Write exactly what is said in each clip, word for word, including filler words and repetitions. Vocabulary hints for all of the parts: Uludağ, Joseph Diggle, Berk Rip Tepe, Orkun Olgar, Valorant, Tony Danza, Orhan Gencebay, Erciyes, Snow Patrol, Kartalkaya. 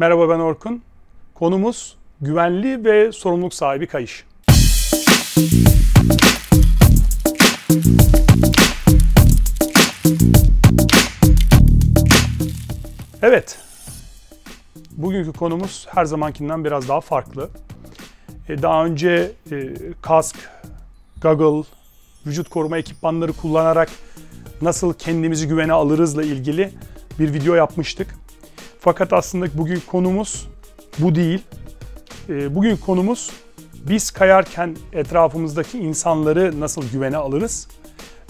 Merhaba, ben Orkun. Konumuz güvenli ve sorumluluk sahibi kayış. Evet, bugünkü konumuz her zamankinden biraz daha farklı. Daha önce kask, goggle, vücut koruma ekipmanları kullanarak nasıl kendimizi güvene alırızla ilgili bir video yapmıştık. Fakat aslında bugün konumuz bu değil. Bugün konumuz biz kayarken etrafımızdaki insanları nasıl güvene alırız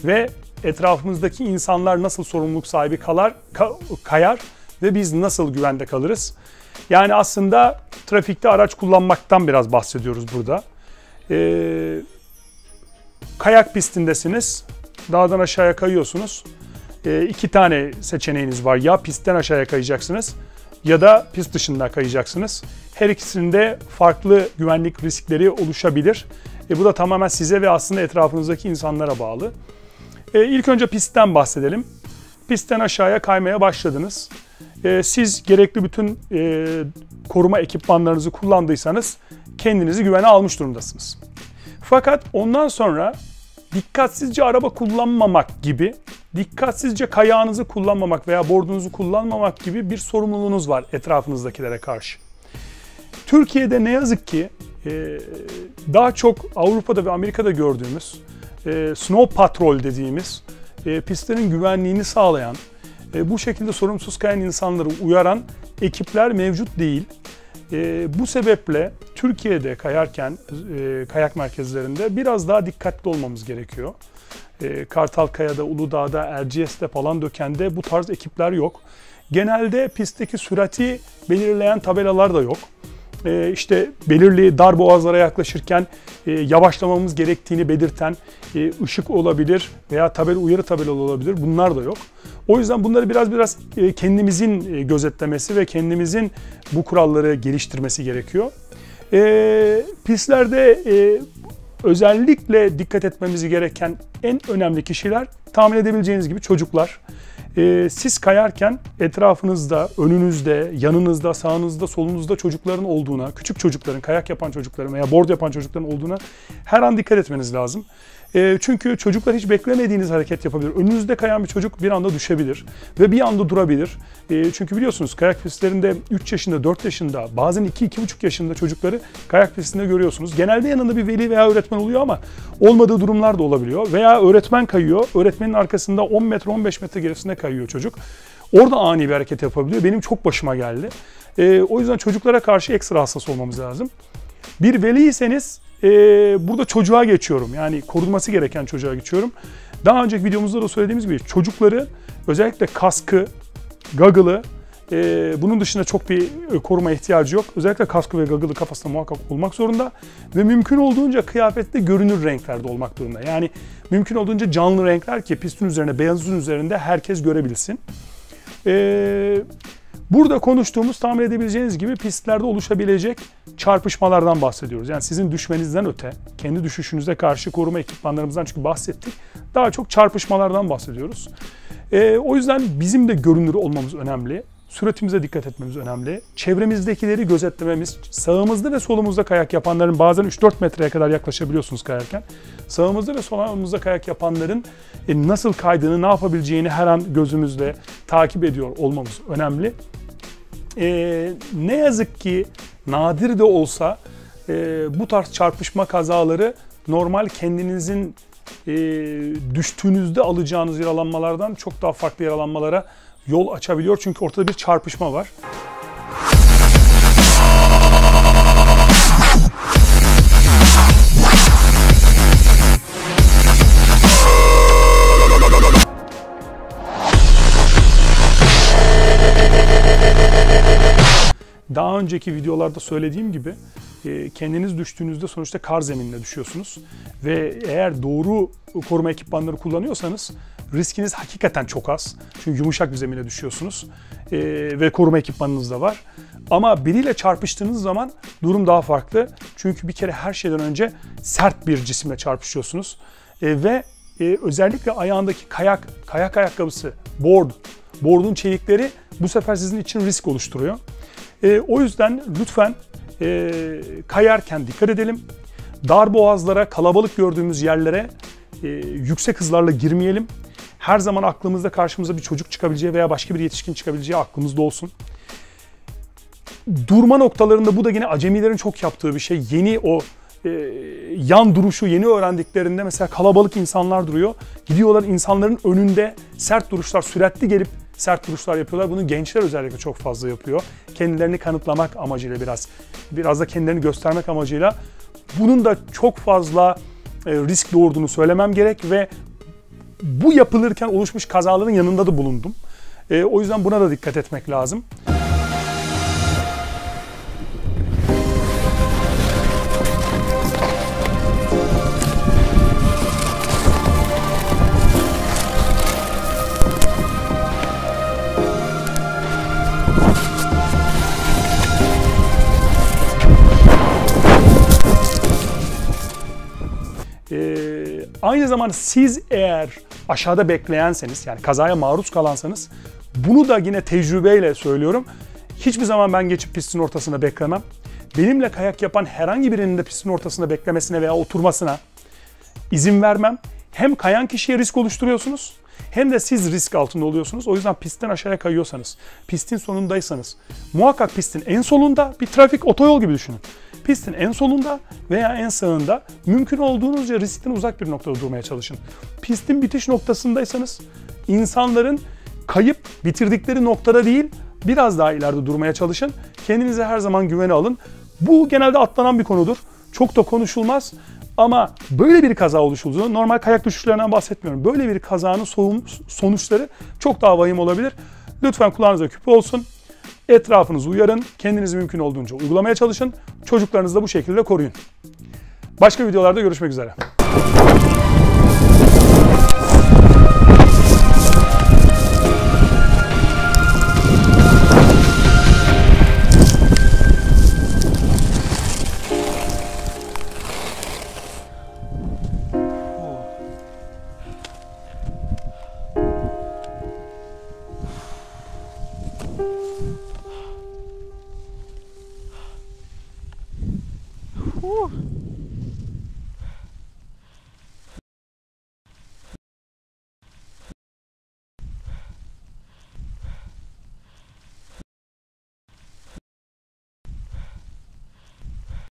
ve etrafımızdaki insanlar nasıl sorumluluk sahibi kalar, kayar ve biz nasıl güvende kalırız. Yani aslında trafikte araç kullanmaktan biraz bahsediyoruz burada. Ee, kayak pistindesiniz, dağdan aşağıya kayıyorsunuz. E, iki tane seçeneğiniz var. Ya pistten aşağıya kayacaksınız ya da pist dışında kayacaksınız. Her ikisinde farklı güvenlik riskleri oluşabilir. E, bu da tamamen size ve aslında etrafınızdaki insanlara bağlı. E, ilk önce pistten bahsedelim. Pistten aşağıya kaymaya başladınız. E, siz gerekli bütün e, koruma ekipmanlarınızı kullandıysanız kendinizi güvene almış durumdasınız. Fakat ondan sonra dikkatsizce araba kullanmamak gibi, dikkatsizce kayağınızı kullanmamak veya bordunuzu kullanmamak gibi bir sorumluluğunuz var etrafınızdakilere karşı. Türkiye'de ne yazık ki daha çok Avrupa'da ve Amerika'da gördüğümüz Snow Patrol dediğimiz pistlerin güvenliğini sağlayan, bu şekilde sorumsuz kayan insanları uyaran ekipler mevcut değil. Bu sebeple Türkiye'de kayarken kayak merkezlerinde biraz daha dikkatli olmamız gerekiyor. Kartalkaya'da, Uludağ'da, Erciyes'te falan dökende bu tarz ekipler yok. Genelde pistteki sürati belirleyen tabelalar da yok. Ee, işte belirli dar boğazlara yaklaşırken e, yavaşlamamız gerektiğini belirten e, ışık olabilir veya tabela, uyarı tabelalı olabilir. Bunlar da yok. O yüzden bunları biraz biraz e, kendimizin e, gözetlemesi ve kendimizin bu kuralları geliştirmesi gerekiyor. E, pistlerde e, özellikle dikkat etmemiz gereken en önemli kişiler tahmin edebileceğiniz gibi çocuklar. Ee, siz kayarken etrafınızda, önünüzde, yanınızda, sağınızda, solunuzda çocukların olduğuna, küçük çocukların, kayak yapan çocukların veya board yapan çocukların olduğuna her an dikkat etmeniz lazım. Ee, çünkü çocuklar hiç beklemediğiniz hareket yapabilir. Önünüzde kayan bir çocuk bir anda düşebilir ve bir anda durabilir. Ee, çünkü biliyorsunuz kayak pistlerinde üç yaşında, dört yaşında, bazen iki, iki buçuk yaşında çocukları kayak pistinde görüyorsunuz. Genelde yanında bir veli veya öğretmen oluyor ama olmadığı durumlar da olabiliyor. Veya öğretmen kayıyor, öğretmenin arkasında on metre, on beş metre gerisinde kayıyor çocuk. Orada ani bir hareket yapabiliyor. Benim çok başıma geldi. Ee, o yüzden çocuklara karşı ekstra hassas olmamız lazım. Bir veliyseniz e, burada çocuğa geçiyorum. Yani korunması gereken çocuğa geçiyorum. Daha önceki videomuzda da söylediğimiz gibi çocukları özellikle kaskı, goggle'ı, e, bunun dışında çok bir koruma ihtiyacı yok. Özellikle kaskı ve goggle'ı kafasında muhakkak olmak zorunda. Ve mümkün olduğunca kıyafette görünür renklerde olmak zorunda. Yani mümkün olduğunca canlı renkler ki pistin üzerine, beyazın üzerinde herkes görebilsin. Eee... Burada konuştuğumuz tahmin edebileceğiniz gibi pistlerde oluşabilecek çarpışmalardan bahsediyoruz. Yani sizin düşmenizden öte, kendi düşüşünüze karşı koruma ekipmanlarımızdan çünkü bahsettik. Daha çok çarpışmalardan bahsediyoruz. Ee, o yüzden bizim de görünür olmamız önemli. Süratimize dikkat etmemiz önemli. Çevremizdekileri gözetlememiz, sağımızda ve solumuzda kayak yapanların bazen üç dört metreye kadar yaklaşabiliyorsunuz kayarken. Sağımızda ve solumuzda kayak yapanların e, nasıl kaydığını, ne yapabileceğini her an gözümüzle takip ediyor olmamız önemli. Ee, ne yazık ki nadir de olsa e, bu tarz çarpışma kazaları normal kendinizin e, düştüğünüzde alacağınız yaralanmalardan çok daha farklı yaralanmalara yol açabiliyor. Çünkü ortada bir çarpışma var. Daha önceki videolarda söylediğim gibi kendiniz düştüğünüzde sonuçta kar zeminine düşüyorsunuz. Ve eğer doğru koruma ekipmanları kullanıyorsanız riskiniz hakikaten çok az. Çünkü yumuşak bir zemine düşüyorsunuz ve koruma ekipmanınız da var. Ama biriyle çarpıştığınız zaman durum daha farklı. Çünkü bir kere her şeyden önce sert bir cisimle çarpışıyorsunuz. Ve özellikle ayağındaki kayak, kayak ayakkabısı, board, board'un çelikleri bu sefer sizin için risk oluşturuyor. E, o yüzden lütfen e, kayarken dikkat edelim. Dar boğazlara, kalabalık gördüğümüz yerlere e, yüksek hızlarla girmeyelim. Her zaman aklımızda karşımıza bir çocuk çıkabileceği veya başka bir yetişkin çıkabileceği aklımızda olsun. Durma noktalarında bu da yine acemilerin çok yaptığı bir şey. Yeni o e, yan duruşu yeni öğrendiklerinde mesela kalabalık insanlar duruyor. Gidiyorlar insanların önünde sert duruşlar, süratli gelip sert duruşlar yapıyorlar. Bunu gençler özellikle çok fazla yapıyor. Kendilerini kanıtlamak amacıyla biraz, biraz da kendilerini göstermek amacıyla. Bunun da çok fazla e, risk doğurduğunu söylemem gerek ve bu yapılırken oluşmuş kazaların yanında da bulundum. E, o yüzden buna da dikkat etmek lazım. Aynı zamanda siz eğer aşağıda bekleyenseniz, yani kazaya maruz kalansanız, bunu da yine tecrübeyle söylüyorum. Hiçbir zaman ben geçip pistin ortasına beklemem. Benimle kayak yapan herhangi birinin de pistin ortasında beklemesine veya oturmasına izin vermem. Hem kayan kişiye risk oluşturuyorsunuz, hem de siz risk altında oluyorsunuz. O yüzden pistten aşağıya kayıyorsanız, pistin sonundaysanız, muhakkak pistin en solunda bir trafik otoyol gibi düşünün. Pistin en solunda veya en sağında mümkün olduğunuzca riskten uzak bir noktada durmaya çalışın. Pistin bitiş noktasındaysanız insanların kayıp bitirdikleri noktada değil, biraz daha ileride durmaya çalışın. Kendinize her zaman güvene alın. Bu genelde atlanan bir konudur. Çok da konuşulmaz ama böyle bir kaza oluşulduğu, normal kayak düşüşlerinden bahsetmiyorum. Böyle bir kazanın sonuçları çok daha vahim olabilir. Lütfen kulağınıza küpe olsun. Etrafınızı uyarın, kendinizi mümkün olduğunca uygulamaya çalışın, çocuklarınızı da bu şekilde koruyun. Başka videolarda görüşmek üzere.